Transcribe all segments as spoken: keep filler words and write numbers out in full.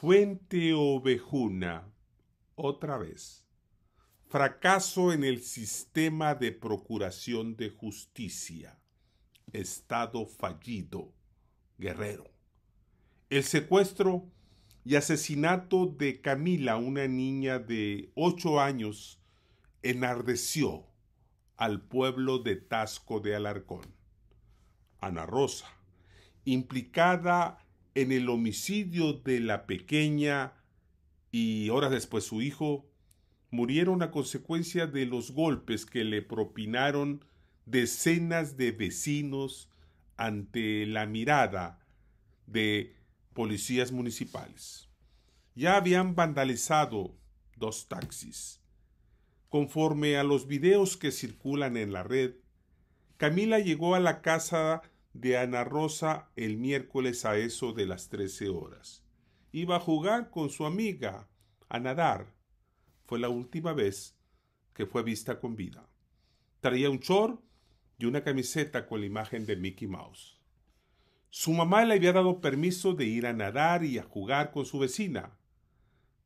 Fuente Ovejuna, otra vez. Fracaso en el sistema de procuración de justicia. Estado fallido, Guerrero. El secuestro y asesinato de Camila, una niña de ocho años, enardeció al pueblo de Taxco de Alarcón. Ana Rosa, implicada en el homicidio de la pequeña y horas después su hijo, murieron a consecuencia de los golpes que le propinaron decenas de vecinos ante la mirada de policías municipales. Ya habían vandalizado dos taxis. Conforme a los videos que circulan en la red, Camila llegó a la casa de Ana Rosa el miércoles a eso de las trece horas. Iba a jugar con su amiga, a nadar. Fue la última vez que fue vista con vida. Traía un short y una camiseta con la imagen de Mickey Mouse. Su mamá le había dado permiso de ir a nadar y a jugar con su vecina,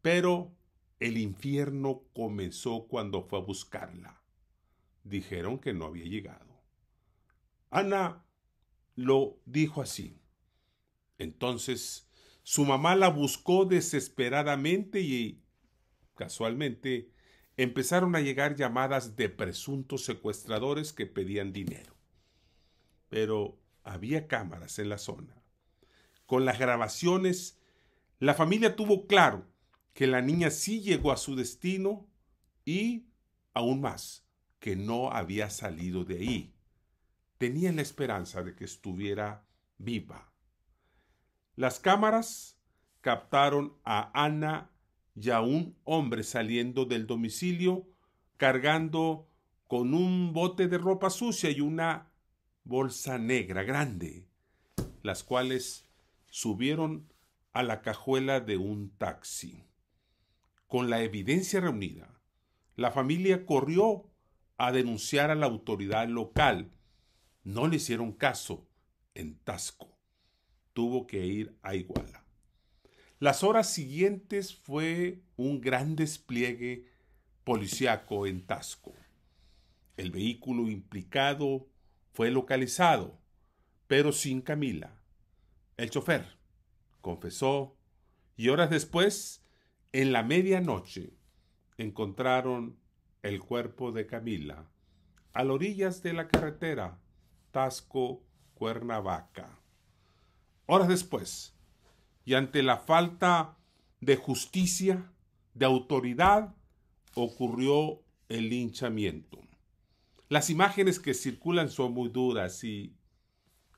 pero el infierno comenzó cuando fue a buscarla. Dijeron que no había llegado. Ana lo dijo así. Entonces, su mamá la buscó desesperadamente y, casualmente, empezaron a llegar llamadas de presuntos secuestradores que pedían dinero. Pero había cámaras en la zona. Con las grabaciones, la familia tuvo claro que la niña sí llegó a su destino y, aún más, que no había salido de ahí. Tenían la esperanza de que estuviera viva. Las cámaras captaron a Ana y a un hombre saliendo del domicilio cargando con un bote de ropa sucia y una bolsa negra grande, las cuales subieron a la cajuela de un taxi. Con la evidencia reunida, la familia corrió a denunciar a la autoridad local. No le hicieron caso en Taxco. Tuvo que ir a Iguala. Las horas siguientes fue un gran despliegue policiaco en Taxco. El vehículo implicado fue localizado, pero sin Camila. El chofer confesó y horas después, en la medianoche, encontraron el cuerpo de Camila a las orillas de la carretera Taxco-Cuernavaca. Horas después, y ante la falta de justicia, de autoridad, ocurrió el linchamiento. Las imágenes que circulan son muy duras y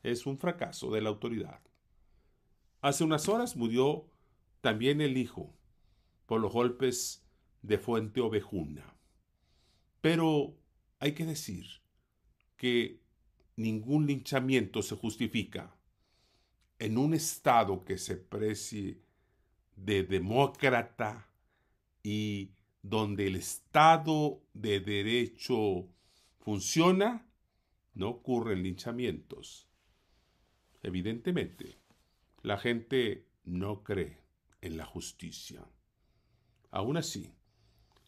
es un fracaso de la autoridad. Hace unas horas murió también el hijo por los golpes de Fuente Ovejuna. Pero hay que decir que ningún linchamiento se justifica. En un estado que se precie de demócrata y donde el Estado de Derecho funciona, no ocurren linchamientos. Evidentemente, la gente no cree en la justicia. Aún así,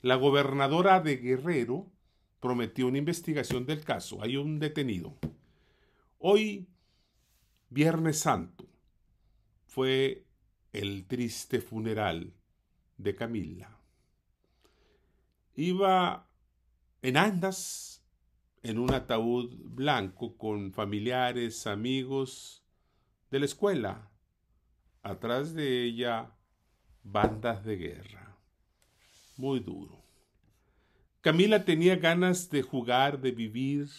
la gobernadora de Guerrero prometió una investigación del caso. Hay un detenido. Hoy, Viernes Santo, fue el triste funeral de Camila. Iba en andas en un ataúd blanco con familiares, amigos de la escuela. Atrás de ella, bandas de guerra. Muy duro. Camila tenía ganas de jugar, de vivir,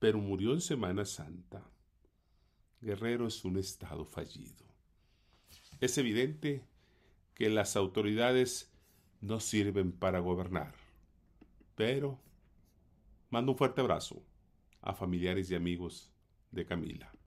pero murió en Semana Santa. Guerrero es un estado fallido. Es evidente que las autoridades no sirven para gobernar, pero mando un fuerte abrazo a familiares y amigos de Camila.